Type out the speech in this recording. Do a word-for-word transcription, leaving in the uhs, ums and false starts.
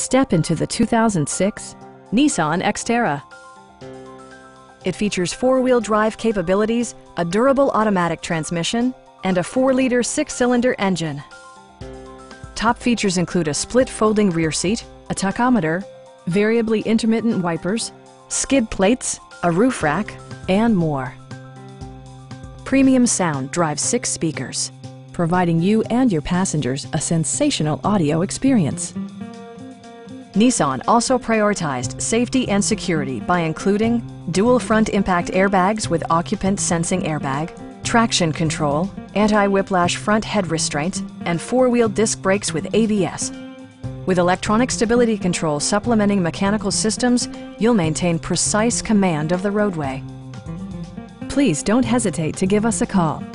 Step into the two thousand six Nissan Xterra. It features four-wheel drive capabilities, a durable automatic transmission, and a four liter six-cylinder engine. Top features include a split folding rear seat, a tachometer, variably intermittent wipers, skid plates, a roof rack, and more. Premium sound drives six speakers, providing you and your passengers a sensational audio experience. Nissan also prioritized safety and security by including dual front impact airbags with occupant sensing airbag, traction control, anti-whiplash front head restraints, and four-wheel disc brakes with A B S. With electronic stability control supplementing mechanical systems, you'll maintain precise command of the roadway. Please don't hesitate to give us a call.